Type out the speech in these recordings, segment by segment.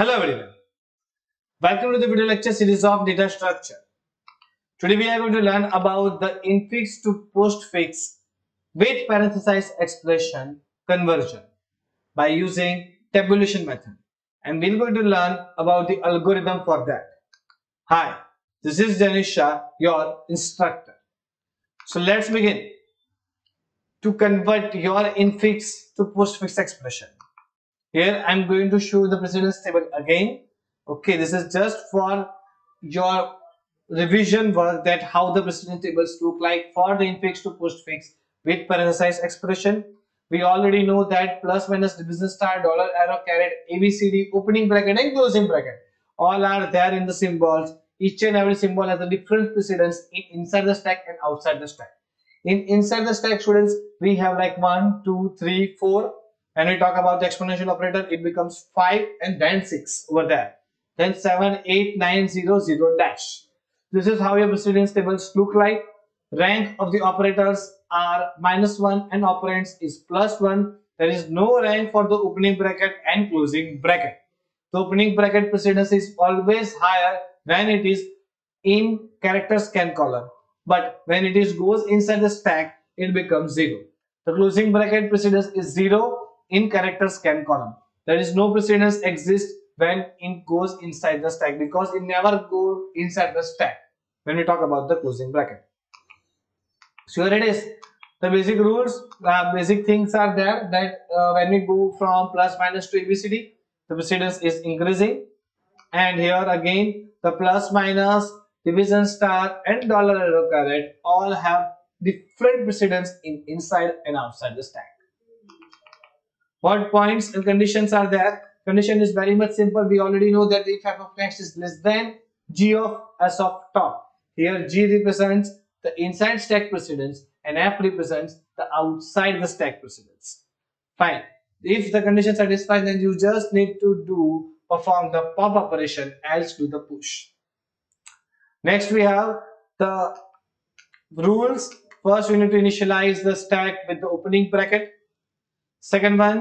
Hello everyone. Welcome to the video lecture series of data structure. Today we are going to learn about the infix to postfix with parenthesized expression conversion by using tabulation method, and we're going to learn about the algorithm for that. Hi, this is Janish Shah, your instructor. So let's begin to convert your infix to postfix expression. Here I'm going to show the precedence table again. Okay, this is just for your revision work, that how the precedence tables look like for the infix to postfix with parenthesized expression. We already know that plus minus division star dollar arrow caret ABCD opening bracket and closing bracket all are there in the symbols. Each and every symbol has a different precedence inside the stack and outside the stack. Inside the stack, students, we have like 1, 2, 3, 4. When we talk about the exponential operator, it becomes 5 and then 6 over there. Then 7, 8, 9, 0, 0 dash. This is how your precedence tables look like. Rank of the operators are -1 and operands is +1. There is no rank for the opening bracket and closing bracket. The opening bracket precedence is always higher when it is in character scan column. But when it is goes inside the stack, it becomes 0. The closing bracket precedence is 0. In character scan column, there is no precedence exists when it goes inside the stack, because it never goes inside the stack when we talk about the closing bracket. So here it is. The basic rules, basic things are there, that when we go from plus minus to ABCD, the precedence is increasing, and here again the plus minus division star and dollar arrow caret all have different precedence in inside and outside the stack. What points and conditions are there? Condition is very much simple. We already know that if f of x is less than g of s of top. Here g represents the inside stack precedence and f represents the outside the stack precedence. Fine. If the condition satisfies, then you just need to perform the pop operation, else do the push. Next we have the rules. First, we need to initialize the stack with the opening bracket. Second one,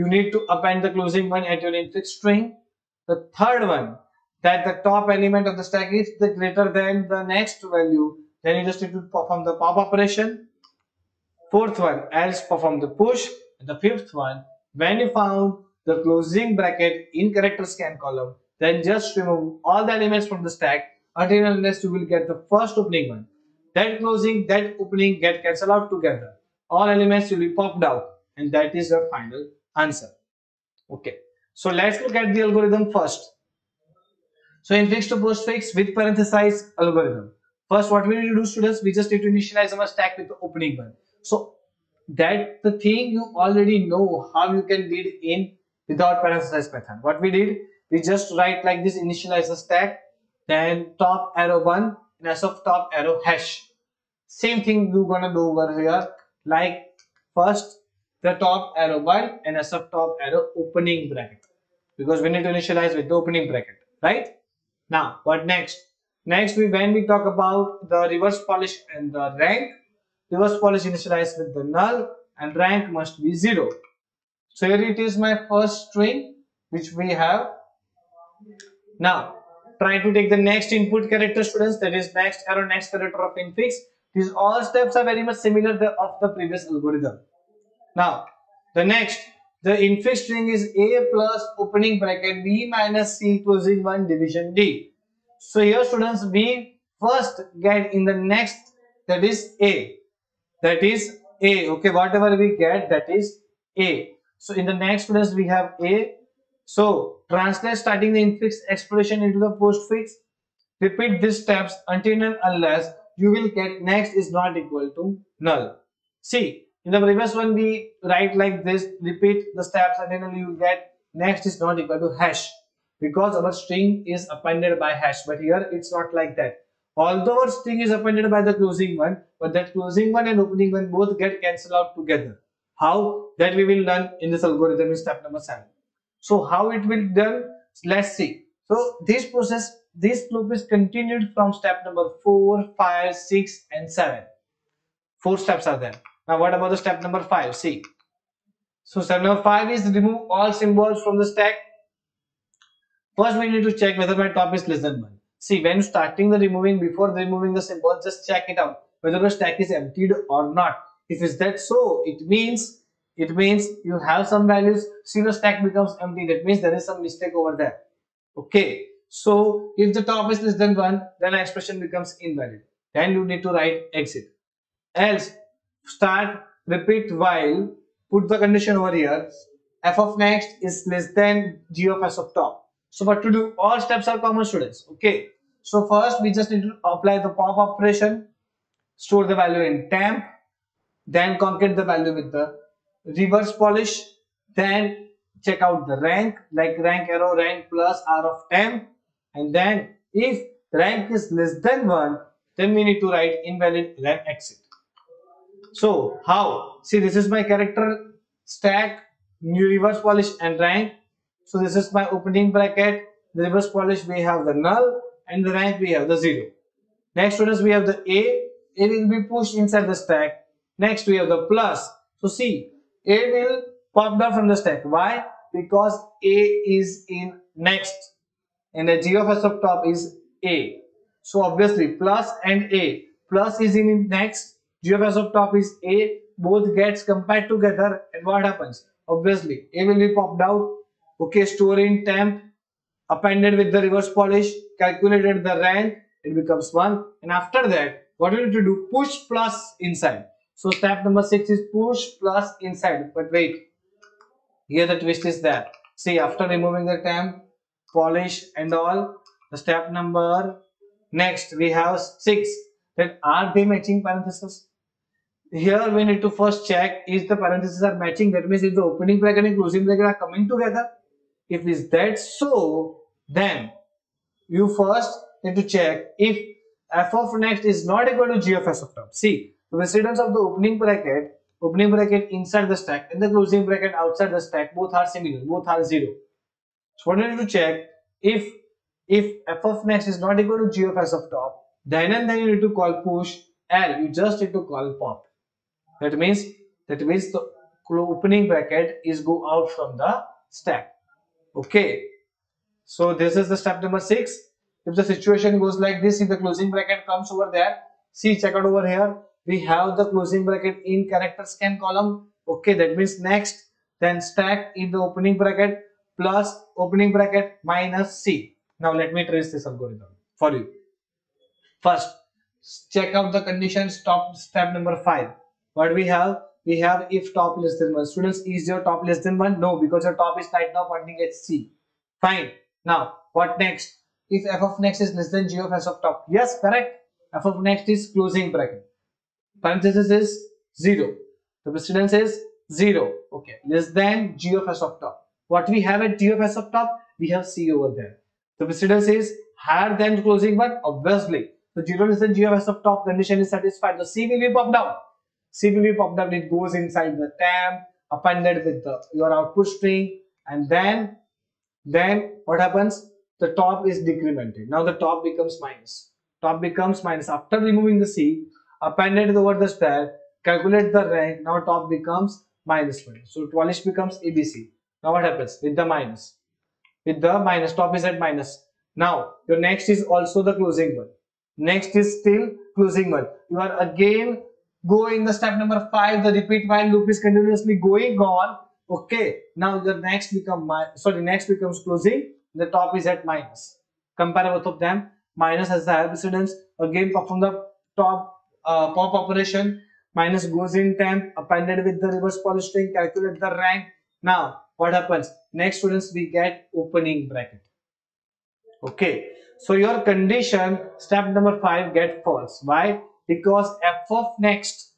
you need to append the closing one at your infix string. The third one, that the top element of the stack is the greater than the next value, then you just need to perform the pop operation. Fourth one, else perform the push. And the fifth one, when you found the closing bracket in character scan column, then just remove all the elements from the stack until and unless you will get the first opening one. That closing, that opening get cancelled out together. All elements will be popped out. And that is the final answer. Okay, so let's look at the algorithm first. So infix to postfix with parenthesized algorithm. First, what we need to do, students, we just need to initialize our stack with the opening one. So that the thing you already know how you can read in without parenthesized method. What we did, we just write like this: initialize the stack, then top arrow 1 and as of top arrow hash. Same thing you're gonna do over here, like first the top arrow 1 and as of top arrow opening bracket, because we need to initialize with the opening bracket, right? Now what next? Next, when we talk about the reverse polish and the rank, reverse polish initialize with the null and rank must be 0. So here it is, my first string which we have. Now try to take the next input character, students, that is next arrow, next character of infix. These all steps are very much similar of the previous algorithm. Now, the next, the infix string is A plus opening bracket B minus C closing 1 division D. So here, students, we first get in the next, that is A. That is A. Okay, whatever we get, that is A. So in the next, students, we have A. So translate starting the infix expression into the postfix. Repeat these steps until and unless you will get next is not equal to null. See, in the previous one, we write like this: repeat the steps and then you get next is not equal to hash, because our string is appended by hash. But here it's not like that. Although our string is appended by the closing one, but that closing one and opening one both get cancelled out together. How? That we will learn in this algorithm in step number 7. So how it will done? Let's see. So this process, this loop is continued from step number 4, 5, 6 and 7. 4 steps are there. Now what about the step number 5? See, so step number 5 is remove all symbols from the stack. First, we need to check whether my top is less than 1. See, when starting the removing, before removing the symbol, just check it out whether the stack is emptied or not. If is that so, it means you have some values. See, the stack becomes empty. That means there is some mistake over there. Okay. So if the top is less than 1, then the expression becomes invalid. Then you need to write exit. Else, start, repeat while, put the condition over here. F of next is less than G of S of top. So what to do? All steps are common, students. Okay. So first we just need to apply the pop operation, store the value in temp, then concat the value with the reverse polish, then check out the rank, like rank arrow, rank plus R of temp, and then if rank is less than 1, then we need to write invalid rank exit. So how? See, this is my character stack, new reverse polish and rank. So this is my opening bracket. The reverse polish we have the null and the rank we have the 0. Next, students, we have the A. A will be pushed inside the stack. Next we have the plus. So see, A will pop down from the stack. Why? Because A is in next and the G of S of top is A. So obviously plus and A. Plus is in next, G of S of top is A. Both gets compared together and what happens? Obviously A will be popped out. Okay, store in temp, appended with the reverse polish, calculated the rank, it becomes 1. And after that, what we need to do? Push plus inside. So step number 6 is push plus inside. But wait, here the twist is there. See, after removing the temp, polish and all, the step number next we have 6. Then are they matching parentheses? Here we need to first check if the parentheses are matching. That means if the opening bracket and closing bracket are coming together. If is that so, then you first need to check if f of next is not equal to g of s of top. See, the precedence of the opening bracket inside the stack and the closing bracket outside the stack, both are similar, both are 0. So what we need to check, if f of next is not equal to g of s of top, then you need to call push. L, you just need to call pop. That means the opening bracket is go out from the stack. Okay, so this is the step number 6. If the situation goes like this, if the closing bracket comes over there, see, check out over here, we have the closing bracket in character scan column. Okay, that means next, then stack in the opening bracket plus opening bracket minus C. Now let me trace this algorithm for you. First, check out the conditions. Top step number 5. What we have? We have if top less than 1. Students, is your top less than 1? No, because your top is right now pointing at C. Fine. Now, what next? If f of next is less than g of s of top. Yes, correct. F of next is closing bracket. Parenthesis is 0. The precedence is 0. Okay. Less than g of s of top. What we have at g of s of top? We have C over there. The precedence is higher than closing one, obviously. So 0 less than g of s of top condition is satisfied. The C will be popped down. C will be popped down. It goes inside the temp, appended with your output string, and then what happens? The top is decremented. Now the top becomes minus. Top becomes minus after removing the C, appended over the stack, calculate the rank. Now top becomes -1. So polish becomes ABC. Now what happens with the minus? With the minus, top is at minus. Now your next is also the closing one. Next is still closing one. You are again going the step number 5. The repeat while loop is continuously going on. Okay. Now the next becomes closing. The top is at minus. Compare both of them. Minus has the higher precedence. Again perform the top pop operation. Minus goes in temp, appended with the reverse polish string, calculate the rank. Now what happens? Next, students, we get opening bracket. Okay. So your condition step number 5 get false. Why? Because f of next,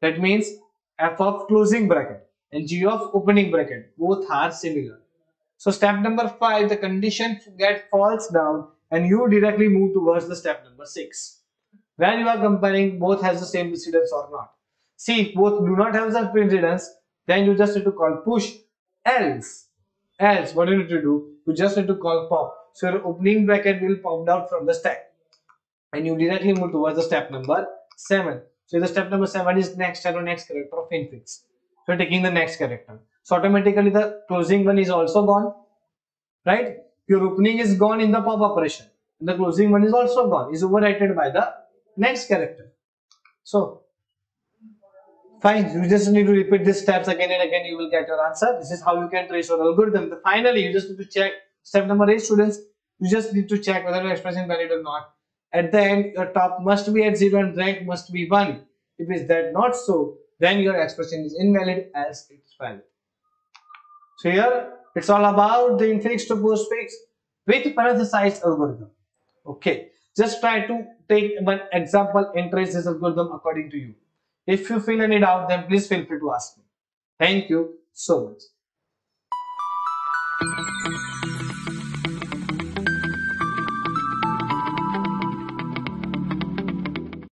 that means f of closing bracket and g of opening bracket, both are similar. So step number 5, the condition get false down and you directly move towards the step number 6. Where you are comparing both has the same precedence or not. See, if both do not have the precedence, then you just need to call push. Else, what you need to do? You just need to call pop. So your opening bracket will pop out from the stack and you directly move towards the step number 7. So the step number 7 is next arrow, next character of infix. So you're taking the next character. So automatically the closing one is also gone, right? Your opening is gone in the pop operation. The closing one is also gone, is overwritten by the next character. So, fine, you just need to repeat these steps again and again, you will get your answer. This is how you can trace your algorithm. But finally, you just need to check step number 8, students. You just need to check whether your expression is valid or not. At the end, your top must be at 0 and rank must be 1. If is that not so, then your expression is invalid as it's valid. So here, it's all about the infix to postfix with parenthesized algorithm. Okay, just try to take one example and trace this algorithm according to you. If you feel any doubt, then please feel free to ask me. Thank you so much.